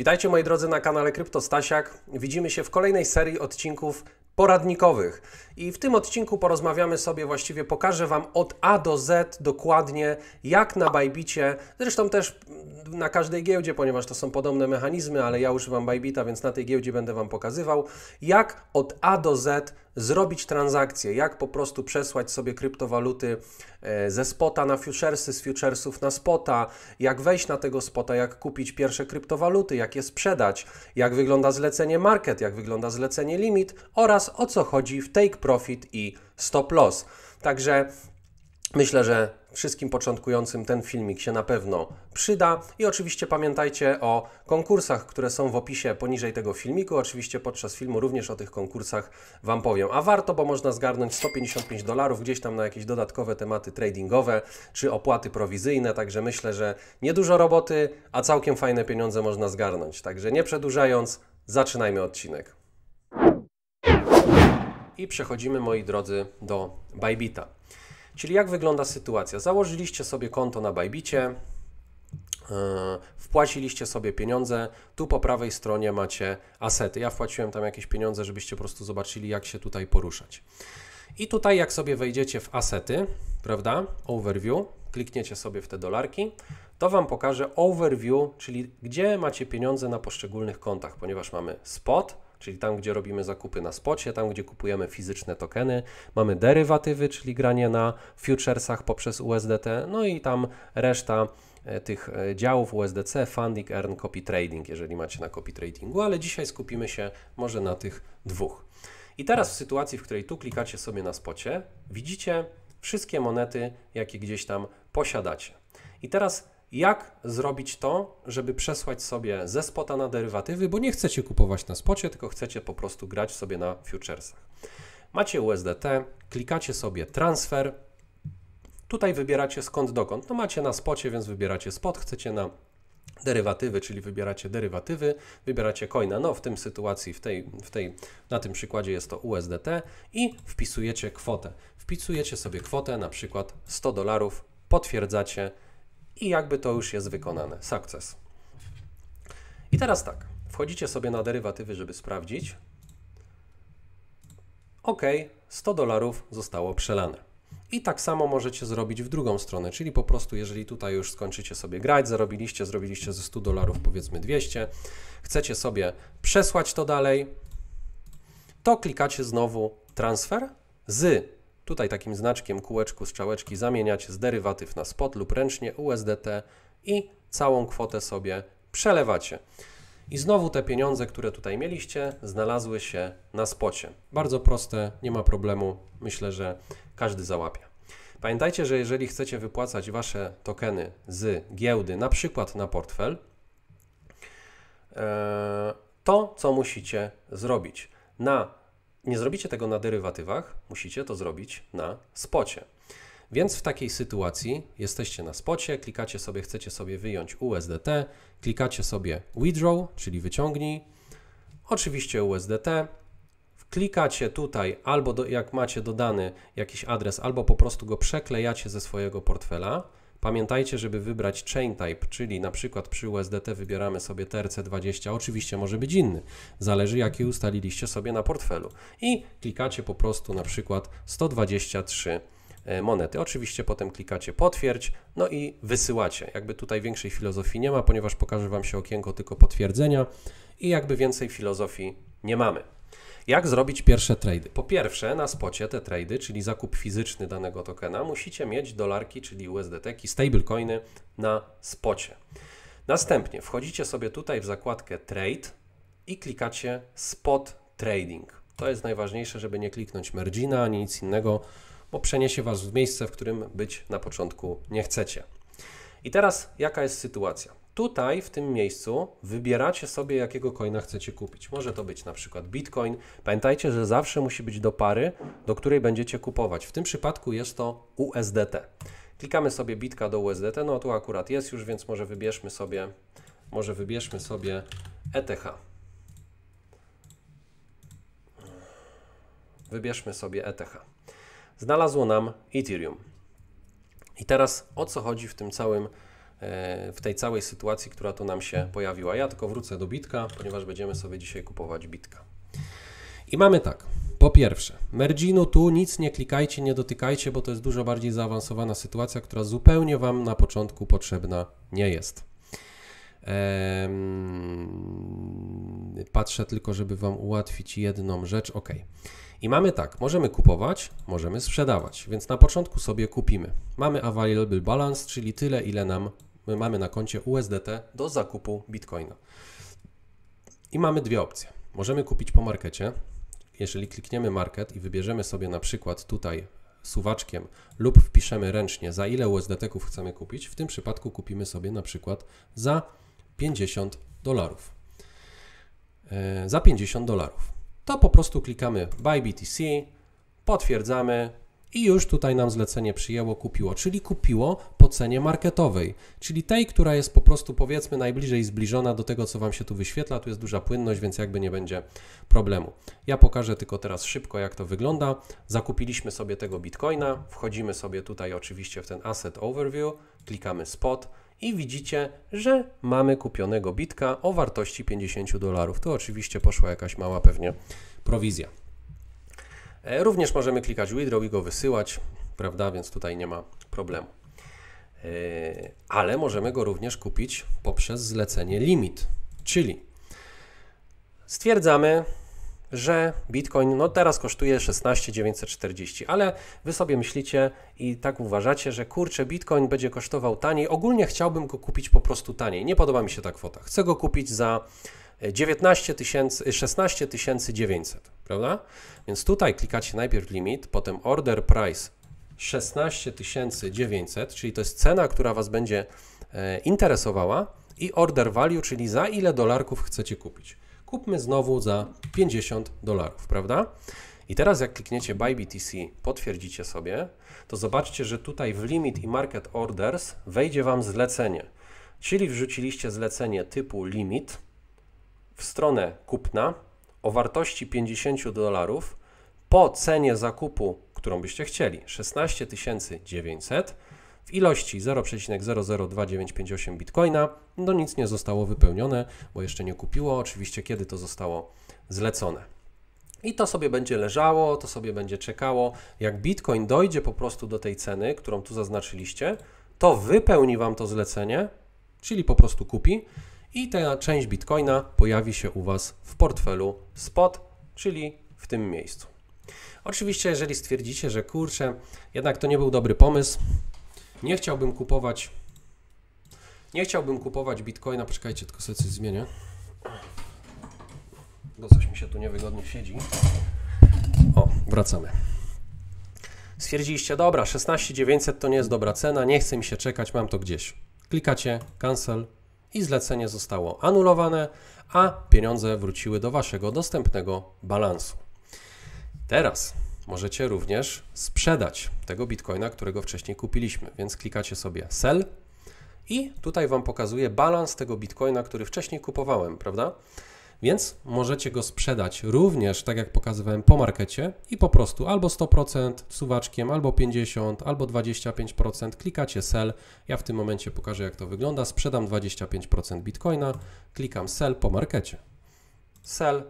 Witajcie moi drodzy na kanale Crypto Stasiak. Widzimy się w kolejnej serii odcinków poradnikowych. I w tym odcinku porozmawiamy sobie, właściwie pokażę Wam od A do Z dokładnie, jak na Bybicie, zresztą też na każdej giełdzie, ponieważ to są podobne mechanizmy, ale ja używam Bybita, więc na tej giełdzie będę Wam pokazywał, jak od A do Z zrobić transakcję, jak po prostu przesłać sobie kryptowaluty ze spota na futuresy, z futuresów na spota, jak wejść na tego spota, jak kupić pierwsze kryptowaluty, jak je sprzedać, jak wygląda zlecenie market, jak wygląda zlecenie limit oraz o co chodzi w take profit i stop loss. Także myślę, że wszystkim początkującym ten filmik się na pewno przyda i oczywiście pamiętajcie o konkursach, które są w opisie poniżej tego filmiku. Oczywiście podczas filmu również o tych konkursach Wam powiem. A warto, bo można zgarnąć $155 gdzieś tam na jakieś dodatkowe tematy tradingowe czy opłaty prowizyjne, także myślę, że niedużo roboty, a całkiem fajne pieniądze można zgarnąć. Także nie przedłużając, zaczynajmy odcinek. I przechodzimy, moi drodzy, do Bybita. Czyli jak wygląda sytuacja? Założyliście sobie konto na Bybicie, wpłaciliście sobie pieniądze, tu po prawej stronie macie asety. Ja wpłaciłem tam jakieś pieniądze, żebyście po prostu zobaczyli, jak się tutaj poruszać. I tutaj jak sobie wejdziecie w asety, prawda, overview, klikniecie sobie w te dolarki, to Wam pokażę overview, czyli gdzie macie pieniądze na poszczególnych kontach, ponieważ mamy spot, czyli tam, gdzie robimy zakupy na spocie, tam, gdzie kupujemy fizyczne tokeny. Mamy derywatywy, czyli granie na futuresach poprzez USDT, no i tam reszta tych działów USDC, funding, earn, copy trading, jeżeli macie na copy tradingu, ale dzisiaj skupimy się może na tych dwóch. I teraz w sytuacji, w której tu klikacie sobie na spocie, widzicie wszystkie monety, jakie gdzieś tam posiadacie. I teraz jak zrobić to, żeby przesłać sobie ze spota na derywatywy, bo nie chcecie kupować na spocie, tylko chcecie po prostu grać sobie na futuresach. Macie USDT, klikacie sobie transfer, tutaj wybieracie skąd dokąd. No macie na spocie, więc wybieracie spot, chcecie na derywatywy, czyli wybieracie derywatywy, wybieracie coina, no w tym sytuacji, na tym przykładzie jest to USDT i wpisujecie kwotę. Wpisujecie sobie kwotę, na przykład $100, potwierdzacie, i jakby to już jest wykonane. Sukces. I teraz tak. Wchodzicie sobie na derywatywy, żeby sprawdzić. OK. $100 zostało przelane. I tak samo możecie zrobić w drugą stronę, czyli po prostu jeżeli tutaj już skończycie sobie grać, zarobiliście, zrobiliście ze $100 powiedzmy 200, chcecie sobie przesłać to dalej, to klikacie znowu transfer z tutaj takim znaczkiem kółeczku z czałeczki zamieniacie z derywatyw na spot lub ręcznie USDT i całą kwotę sobie przelewacie. I znowu te pieniądze, które tutaj mieliście, znalazły się na spocie. Bardzo proste, nie ma problemu. Myślę, że każdy załapie. Pamiętajcie, że jeżeli chcecie wypłacać Wasze tokeny z giełdy, na przykład na portfel, to co musicie zrobić? Nie zrobicie tego na derywatywach, musicie to zrobić na spocie. Więc w takiej sytuacji jesteście na spocie, klikacie sobie, chcecie sobie wyjąć USDT, klikacie sobie withdraw, czyli wyciągnij, oczywiście USDT, klikacie tutaj albo jak macie dodany jakiś adres, albo po prostu go przeklejacie ze swojego portfela. Pamiętajcie, żeby wybrać chain type, czyli na przykład przy USDT wybieramy sobie TRC20, oczywiście może być inny, zależy jaki ustaliliście sobie na portfelu. I klikacie po prostu na przykład 123 monety. Oczywiście potem klikacie potwierdź, no i wysyłacie. Jakby tutaj większej filozofii nie ma, ponieważ pokaże Wam się okienko tylko potwierdzenia i jakby więcej filozofii nie mamy. Jak zrobić pierwsze trady? Po pierwsze na spocie te trady, czyli zakup fizyczny danego tokena, musicie mieć dolarki, czyli USDT-ki, stablecoiny na spocie. Następnie wchodzicie sobie tutaj w zakładkę trade i klikacie spot trading. To jest najważniejsze, żeby nie kliknąć mergina ani nic innego, bo przeniesie Was w miejsce, w którym być na początku nie chcecie. I teraz jaka jest sytuacja? Tutaj w tym miejscu wybieracie sobie, jakiego coina chcecie kupić. Może to być na przykład Bitcoin. Pamiętajcie, że zawsze musi być do pary, do której będziecie kupować. W tym przypadku jest to USDT. Klikamy sobie bitka do USDT, no tu akurat jest już, więc może wybierzmy sobie ETH. Wybierzmy sobie ETH. Znalazło nam Ethereum. I teraz o co chodzi w tym całym w tej całej sytuacji, która tu nam się pojawiła. Ja tylko wrócę do bitka, ponieważ będziemy sobie dzisiaj kupować bitka. I mamy tak, po pierwsze, merginu tu nic nie klikajcie, nie dotykajcie, bo to jest dużo bardziej zaawansowana sytuacja, która zupełnie Wam na początku potrzebna nie jest. Patrzę tylko, żeby Wam ułatwić jedną rzecz, ok. I mamy tak, możemy kupować, możemy sprzedawać, więc na początku sobie kupimy. Mamy available balance, czyli tyle, ile nam mamy na koncie USDT do zakupu Bitcoina. I mamy dwie opcje. Możemy kupić po markecie. Jeżeli klikniemy market i wybierzemy sobie na przykład tutaj suwaczkiem lub wpiszemy ręcznie, za ile USDT-ków chcemy kupić, w tym przypadku kupimy sobie na przykład za $50. Za $50. To po prostu klikamy Buy BTC, potwierdzamy i już tutaj nam zlecenie przyjęło, kupiło, czyli kupiło po cenie marketowej, czyli tej, która jest po prostu powiedzmy najbliżej zbliżona do tego, co Wam się tu wyświetla. Tu jest duża płynność, więc jakby nie będzie problemu. Ja pokażę tylko teraz szybko, jak to wygląda. Zakupiliśmy sobie tego Bitcoina, wchodzimy sobie tutaj oczywiście w ten Asset Overview, klikamy Spot i widzicie, że mamy kupionego bitka o wartości $50. Tu oczywiście poszła jakaś mała pewnie prowizja. Również możemy klikać withdraw i go wysyłać, prawda, więc tutaj nie ma problemu. Ale możemy go również kupić poprzez zlecenie limit, czyli stwierdzamy, że Bitcoin no teraz kosztuje 16,940, ale Wy sobie myślicie i tak uważacie, że kurczę, Bitcoin będzie kosztował taniej. Ogólnie chciałbym go kupić po prostu taniej. Nie podoba mi się ta kwota. Chcę go kupić za 16 900, prawda? Więc tutaj klikacie najpierw limit, potem order price 16 900, czyli to jest cena, która Was będzie interesowała, i order value, czyli za ile dolarków chcecie kupić. Kupmy znowu za $50, prawda? I teraz jak klikniecie Buy BTC, potwierdzicie sobie, to zobaczcie, że tutaj w Limit i Market Orders wejdzie Wam zlecenie. Czyli wrzuciliście zlecenie typu Limit w stronę kupna o wartości $50 po cenie zakupu, którą byście chcieli, 16 900 w ilości 0,002958 bitcoina. No nic nie zostało wypełnione, bo jeszcze nie kupiło, oczywiście, kiedy to zostało zlecone. I to sobie będzie leżało, to sobie będzie czekało. Jak bitcoin dojdzie po prostu do tej ceny, którą tu zaznaczyliście, to wypełni Wam to zlecenie, czyli po prostu kupi, i ta część bitcoina pojawi się u Was w portfelu spot, czyli w tym miejscu. Oczywiście, jeżeli stwierdzicie, że kurczę, jednak to nie był dobry pomysł, nie chciałbym kupować Bitcoina. Poczekajcie, tylko sobie coś zmienię, bo coś mi się tu niewygodnie siedzi. O, wracamy. Stwierdziliście, dobra, 16,900 to nie jest dobra cena, nie chce mi się czekać, mam to gdzieś. Klikacie cancel i zlecenie zostało anulowane, a pieniądze wróciły do Waszego dostępnego balansu. Teraz możecie również sprzedać tego Bitcoina, którego wcześniej kupiliśmy, więc klikacie sobie sell i tutaj Wam pokazuje balans tego Bitcoina, który wcześniej kupowałem, prawda? Więc możecie go sprzedać również, tak jak pokazywałem, po markecie i po prostu albo 100% suwaczkiem, albo 50%, albo 25%, klikacie sell. Ja w tym momencie pokażę, jak to wygląda. Sprzedam 25% Bitcoina, klikam sell po markecie. Sell.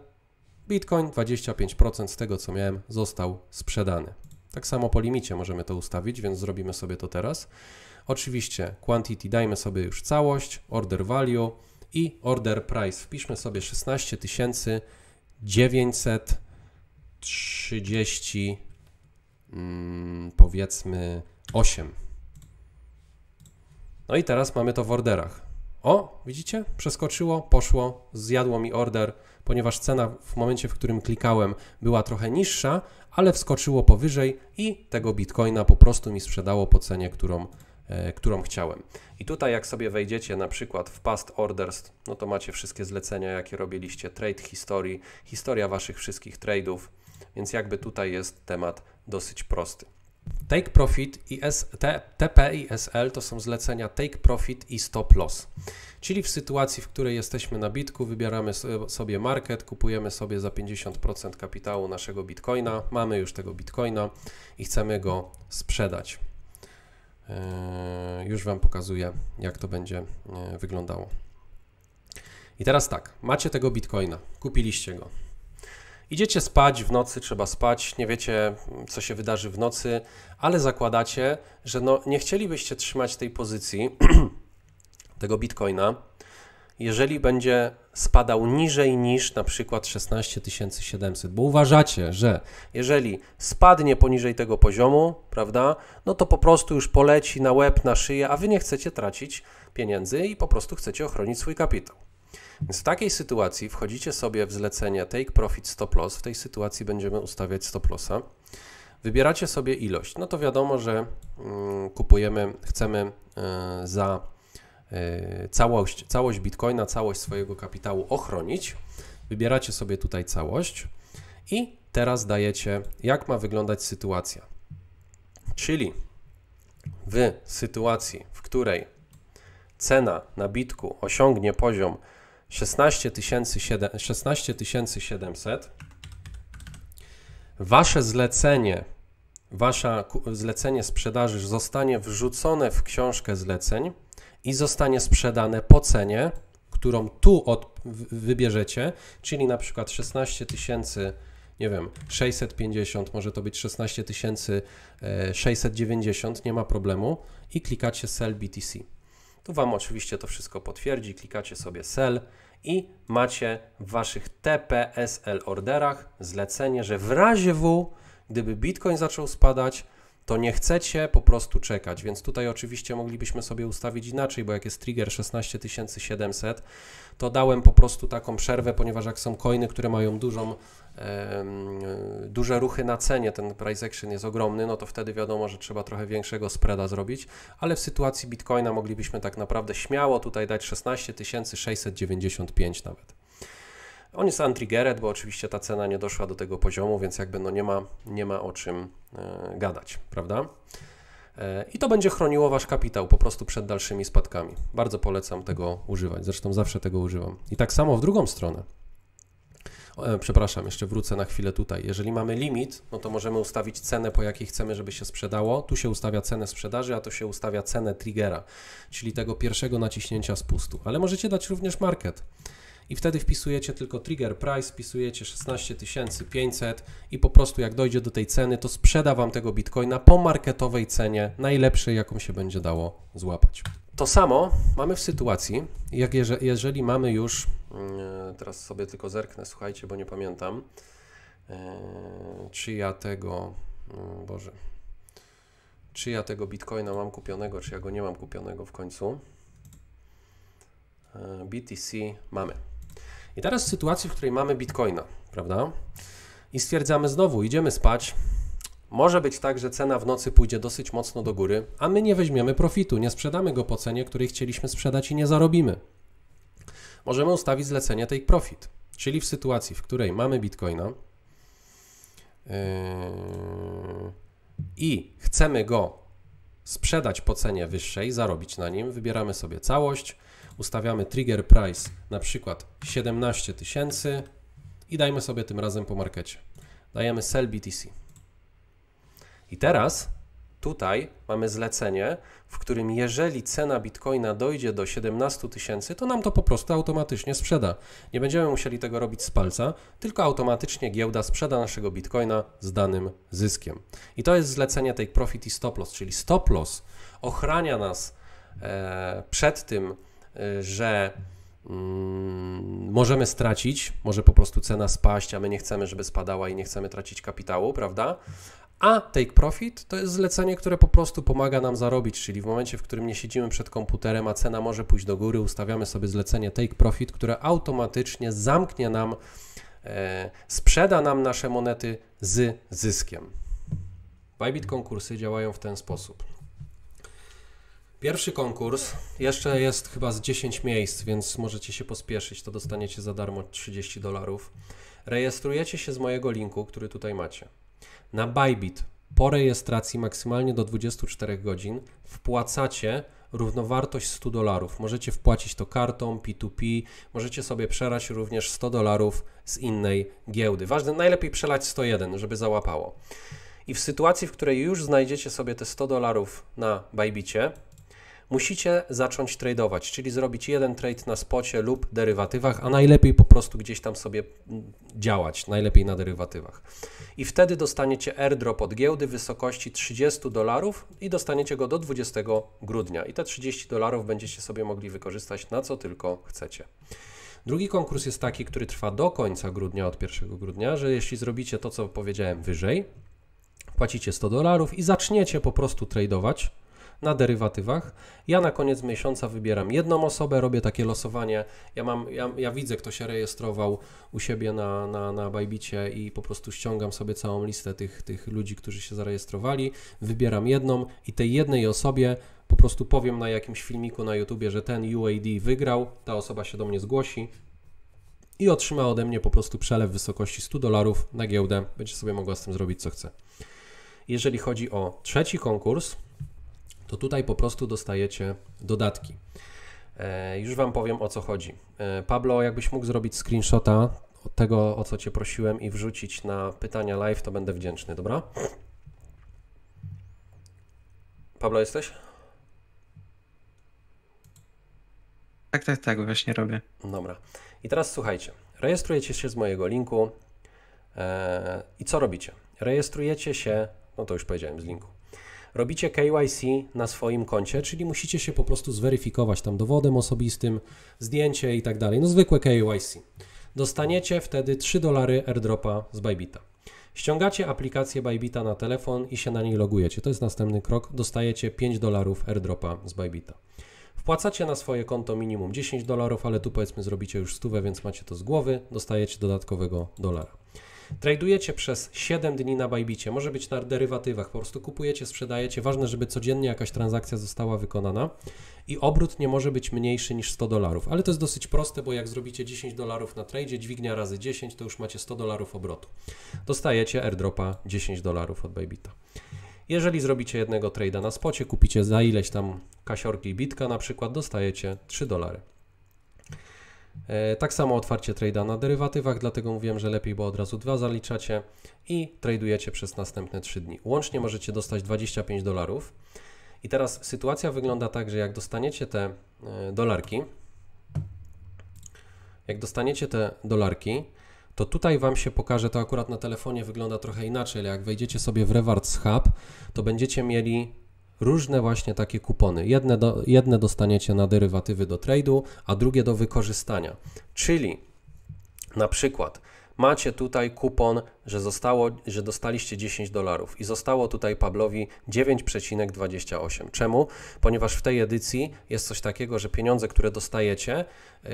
Bitcoin 25% z tego, co miałem, został sprzedany. Tak samo po limicie możemy to ustawić, więc zrobimy sobie to teraz. Oczywiście quantity dajmy sobie już całość, order value i order price. Wpiszmy sobie 16 930, powiedzmy 8. No i teraz mamy to w orderach. O, widzicie? Przeskoczyło, poszło, zjadło mi order, ponieważ cena w momencie, w którym klikałem, była trochę niższa, ale wskoczyło powyżej i tego Bitcoina po prostu mi sprzedało po cenie, którą chciałem. I tutaj jak sobie wejdziecie na przykład w Past Orders, no to macie wszystkie zlecenia, jakie robiliście, Trade History, historia Waszych wszystkich trade'ów, więc jakby tutaj jest temat dosyć prosty. Take Profit i TP i SL to są zlecenia Take Profit i Stop Loss, czyli w sytuacji, w której jesteśmy na bitku, wybieramy sobie market, kupujemy sobie za 50% kapitału naszego bitcoina, mamy już tego bitcoina i chcemy go sprzedać. Już Wam pokazuję, jak to będzie wyglądało. I teraz tak, macie tego Bitcoina, kupiliście go. Idziecie spać, w nocy trzeba spać, nie wiecie, co się wydarzy w nocy, ale zakładacie, że no, nie chcielibyście trzymać tej pozycji, tego Bitcoina, jeżeli będzie spadał niżej niż na przykład 16 700, bo uważacie, że jeżeli spadnie poniżej tego poziomu, prawda, no to po prostu już poleci na łeb, na szyję, a Wy nie chcecie tracić pieniędzy i po prostu chcecie ochronić swój kapitał. Więc w takiej sytuacji wchodzicie sobie w zlecenie Take Profit Stop Loss, w tej sytuacji będziemy ustawiać stop lossa, wybieracie sobie ilość, no to wiadomo, że kupujemy, chcemy za całość Bitcoina, całość swojego kapitału ochronić, wybieracie sobie tutaj całość i teraz dajecie, jak ma wyglądać sytuacja, czyli w sytuacji, w której cena na Bitku osiągnie poziom 16 700, wasze zlecenie sprzedaży zostanie wrzucone w książkę zleceń i zostanie sprzedane po cenie, którą tu wybierzecie, czyli na przykład 16 tysięcy, nie wiem, 650, może to być 16 690, nie ma problemu, i klikacie Sell BTC. Tu Wam oczywiście to wszystko potwierdzi, klikacie sobie Sell i macie w Waszych TPSL orderach zlecenie, że w razie W, gdyby Bitcoin zaczął spadać, to nie chcecie po prostu czekać, więc tutaj oczywiście moglibyśmy sobie ustawić inaczej, bo jak jest trigger 16700, to dałem po prostu taką przerwę, ponieważ jak są coiny, które mają duże ruchy na cenie, ten price action jest ogromny, no to wtedy wiadomo, że trzeba trochę większego spreada zrobić, ale w sytuacji Bitcoina moglibyśmy tak naprawdę śmiało tutaj dać 16695 nawet. On jest untriggered, bo oczywiście ta cena nie doszła do tego poziomu, więc jakby no nie ma o czym gadać, prawda? I to będzie chroniło Wasz kapitał po prostu przed dalszymi spadkami. Bardzo polecam tego używać, zresztą zawsze tego używam. I tak samo w drugą stronę. Przepraszam, jeszcze wrócę na chwilę tutaj. Jeżeli mamy limit, no to możemy ustawić cenę, po jakiej chcemy, żeby się sprzedało. Tu się ustawia cenę sprzedaży, a to się ustawia cenę triggera, czyli tego pierwszego naciśnięcia spustu. Ale możecie dać również market. I wtedy wpisujecie tylko trigger price, wpisujecie 16500 i po prostu jak dojdzie do tej ceny, to sprzeda Wam tego Bitcoina po marketowej cenie, najlepszej, jaką się będzie dało złapać. To samo mamy w sytuacji, jak jeżeli mamy już, teraz sobie tylko zerknę, słuchajcie, bo nie pamiętam, czy ja tego Bitcoina mam kupionego, czy ja go nie mam kupionego w końcu. BTC mamy. I teraz w sytuacji, w której mamy Bitcoina, prawda? I stwierdzamy znowu, idziemy spać. Może być tak, że cena w nocy pójdzie dosyć mocno do góry, a my nie weźmiemy profitu, nie sprzedamy go po cenie, której chcieliśmy sprzedać i nie zarobimy. Możemy ustawić zlecenie Take Profit, czyli w sytuacji, w której mamy Bitcoina i chcemy go sprzedać po cenie wyższej, zarobić na nim, wybieramy sobie całość, ustawiamy trigger price na przykład 17 tysięcy i dajmy sobie tym razem po markecie. Dajemy Sell BTC. I teraz tutaj mamy zlecenie, w którym jeżeli cena Bitcoina dojdzie do 17 tysięcy, to nam to po prostu automatycznie sprzeda. Nie będziemy musieli tego robić z palca, tylko automatycznie giełda sprzeda naszego Bitcoina z danym zyskiem. I to jest zlecenie Take Profit i Stop Loss, czyli Stop Loss ochrania nas przed tym, że możemy stracić, może po prostu cena spaść, a my nie chcemy, żeby spadała i nie chcemy tracić kapitału, prawda? A Take Profit to jest zlecenie, które po prostu pomaga nam zarobić, czyli w momencie, w którym nie siedzimy przed komputerem, a cena może pójść do góry, ustawiamy sobie zlecenie Take Profit, które automatycznie zamknie nam, sprzeda nam nasze monety z zyskiem. Bybit konkursy działają w ten sposób. Pierwszy konkurs, jeszcze jest chyba z 10 miejsc, więc możecie się pospieszyć, to dostaniecie za darmo $30. Rejestrujecie się z mojego linku, który tutaj macie. Na Bybit po rejestracji maksymalnie do 24 godzin wpłacacie równowartość $100. Możecie wpłacić to kartą, P2P, możecie sobie przelać również $100 z innej giełdy. Ważne, najlepiej przelać 101, żeby załapało. I w sytuacji, w której już znajdziecie sobie te $100 na Bybicie, musicie zacząć tradeować, czyli zrobić jeden trade na spocie lub derywatywach, a najlepiej po prostu gdzieś tam sobie działać, najlepiej na derywatywach. I wtedy dostaniecie airdrop od giełdy w wysokości $30 i dostaniecie go do 20 grudnia. I te $30 będziecie sobie mogli wykorzystać na co tylko chcecie. Drugi konkurs jest taki, który trwa do końca grudnia, od 1 grudnia, że jeśli zrobicie to, co powiedziałem wyżej, płacicie $100 i zaczniecie po prostu tradeować na derywatywach. Ja na koniec miesiąca wybieram jedną osobę, robię takie losowanie. Ja widzę, kto się rejestrował u siebie na Bybicie i po prostu ściągam sobie całą listę tych ludzi, którzy się zarejestrowali. Wybieram jedną i tej jednej osobie po prostu powiem na jakimś filmiku na YouTubie, że ten UAD wygrał, ta osoba się do mnie zgłosi i otrzyma ode mnie po prostu przelew w wysokości $100 na giełdę. Będzie sobie mogła z tym zrobić, co chce. Jeżeli chodzi o trzeci konkurs, to tutaj po prostu dostajecie dodatki. Już Wam powiem, o co chodzi. Pablo, jakbyś mógł zrobić screenshota od tego, o co Cię prosiłem i wrzucić na pytania live, to będę wdzięczny, dobra? Pablo, jesteś? Tak, właśnie robię. Dobra. I teraz słuchajcie, rejestrujecie się z mojego linku i co robicie? Rejestrujecie się, no to już powiedziałem z linku. Robicie KYC na swoim koncie, czyli musicie się po prostu zweryfikować tam dowodem osobistym, zdjęcie i tak dalej. No zwykłe KYC. Dostaniecie wtedy $3 airdropa z Bybita. Ściągacie aplikację Bybita na telefon i się na niej logujecie. To jest następny krok. Dostajecie $5 airdropa z Bybita. Wpłacacie na swoje konto minimum $10, ale tu powiedzmy zrobicie już 100, więc macie to z głowy. Dostajecie dodatkowego $1. Tradujecie przez 7 dni na Bybicie, może być na derywatywach, po prostu kupujecie, sprzedajecie, ważne, żeby codziennie jakaś transakcja została wykonana i obrót nie może być mniejszy niż $100, ale to jest dosyć proste, bo jak zrobicie $10 na tradzie, dźwignia razy 10, to już macie $100 obrotu. Dostajecie airdropa $10 od Bybita. Jeżeli zrobicie jednego trade'a na spocie, kupicie za ileś tam kasiorki bitka na przykład, dostajecie $3. Tak samo otwarcie trade'a na derywatywach, dlatego mówiłem, że lepiej, bo od razu 2 zaliczacie i tradujecie przez następne 3 dni. Łącznie możecie dostać $25. I teraz sytuacja wygląda tak, że jak dostaniecie te dolarki, to tutaj Wam się pokaże, to akurat na telefonie wygląda trochę inaczej, ale jak wejdziecie sobie w Rewards Hub, to będziecie mieli różne właśnie takie kupony. Jedne dostaniecie na derywatywy do trade'u, a drugie do wykorzystania. Czyli na przykład macie tutaj kupon, że dostaliście $10 i zostało tutaj Pablowi 9,28. Czemu? Ponieważ w tej edycji jest coś takiego, że pieniądze, które dostajecie,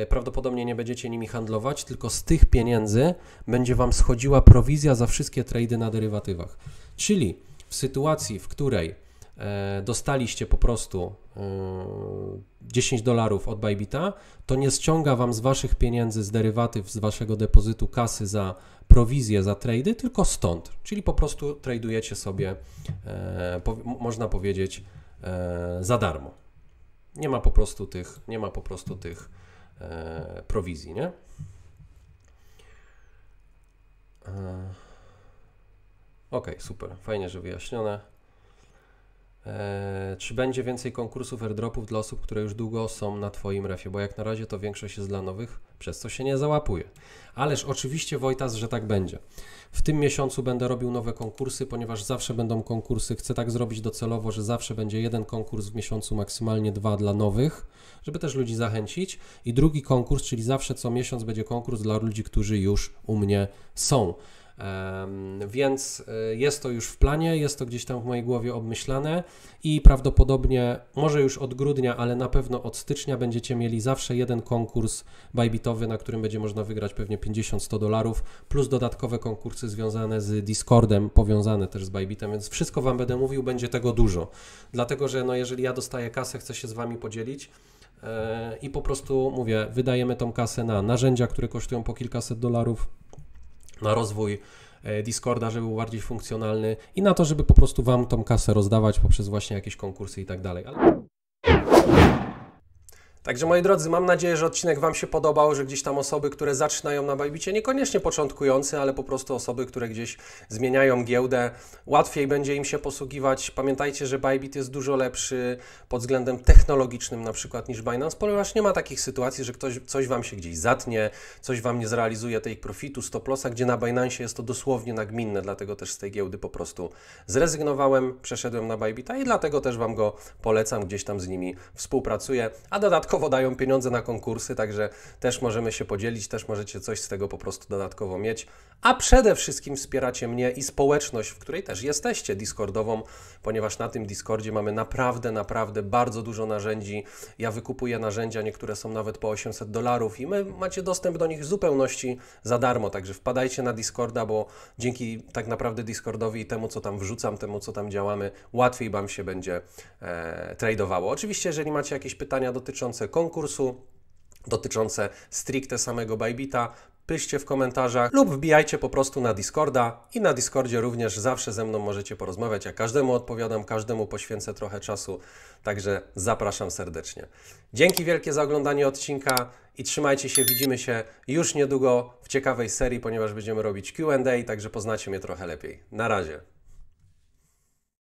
prawdopodobnie nie będziecie nimi handlować, tylko z tych pieniędzy będzie Wam schodziła prowizja za wszystkie trady na derywatywach. Czyli w sytuacji, w której dostaliście po prostu $10 od Bybita, to nie ściąga Wam z Waszych pieniędzy, z derywatyw, z Waszego depozytu kasy za prowizję, za trady, tylko stąd. Czyli po prostu tradujecie sobie, można powiedzieć, za darmo. Nie ma po prostu tych prowizji, nie? Ok, super, fajnie, że wyjaśnione. Czy będzie więcej konkursów airdropów dla osób, które już długo są na Twoim refie? Bo jak na razie to większość jest dla nowych, przez co się nie załapuje. Ależ oczywiście, Wojtas, że tak będzie. W tym miesiącu będę robił nowe konkursy, ponieważ zawsze będą konkursy. Chcę tak zrobić docelowo, że zawsze będzie jeden konkurs w miesiącu, maksymalnie 2 dla nowych, żeby też ludzi zachęcić. I drugi konkurs, czyli zawsze co miesiąc będzie konkurs dla ludzi, którzy już u mnie są. Więc jest to już w planie, jest to gdzieś tam w mojej głowie obmyślane i prawdopodobnie może już od grudnia, ale na pewno od stycznia będziecie mieli zawsze jeden konkurs bybitowy, na którym będzie można wygrać pewnie $50-100 plus dodatkowe konkursy związane z Discordem, powiązane też z Bybitem, więc wszystko Wam będę mówił, będzie tego dużo, dlatego że no, jeżeli ja dostaję kasę, chcę się z Wami podzielić i po prostu mówię, wydajemy tą kasę na narzędzia, które kosztują po kilkaset $, na rozwój Discorda, żeby był bardziej funkcjonalny i na to, żeby po prostu Wam tą kasę rozdawać poprzez właśnie jakieś konkursy i tak dalej. Także moi drodzy, mam nadzieję, że odcinek Wam się podobał, że gdzieś tam osoby, które zaczynają na Bybicie, niekoniecznie początkujący, ale po prostu osoby, które gdzieś zmieniają giełdę, łatwiej będzie im się posługiwać. Pamiętajcie, że Bybit jest dużo lepszy pod względem technologicznym na przykład niż Binance, ponieważ nie ma takich sytuacji, że ktoś coś Wam się gdzieś zatnie, coś Wam nie zrealizuje tej profitu, stop lossa, gdzie na Binance jest to dosłownie nagminne, dlatego też z tej giełdy po prostu zrezygnowałem, przeszedłem na Bybita i dlatego też Wam go polecam, gdzieś tam z nimi współpracuję, a dodatkowo dają pieniądze na konkursy, także też możemy się podzielić, też możecie coś z tego po prostu dodatkowo mieć, a przede wszystkim wspieracie mnie i społeczność, w której też jesteście, Discordową, ponieważ na tym Discordzie mamy naprawdę bardzo dużo narzędzi. Ja wykupuję narzędzia, niektóre są nawet po $800 i my macie dostęp do nich w zupełności za darmo, także wpadajcie na Discorda, bo dzięki tak naprawdę Discordowi i temu, co tam wrzucam, temu, co tam działamy, łatwiej Wam się będzie tradowało. Oczywiście, jeżeli macie jakieś pytania dotyczące konkursu, dotyczące stricte samego Bybita, piszcie w komentarzach lub wbijajcie po prostu na Discorda i na Discordzie również zawsze ze mną możecie porozmawiać. Ja każdemu odpowiadam, każdemu poświęcę trochę czasu, także zapraszam serdecznie. Dzięki wielkie za oglądanie odcinka i trzymajcie się, widzimy się już niedługo w ciekawej serii, ponieważ będziemy robić Q&A, także poznacie mnie trochę lepiej. Na razie.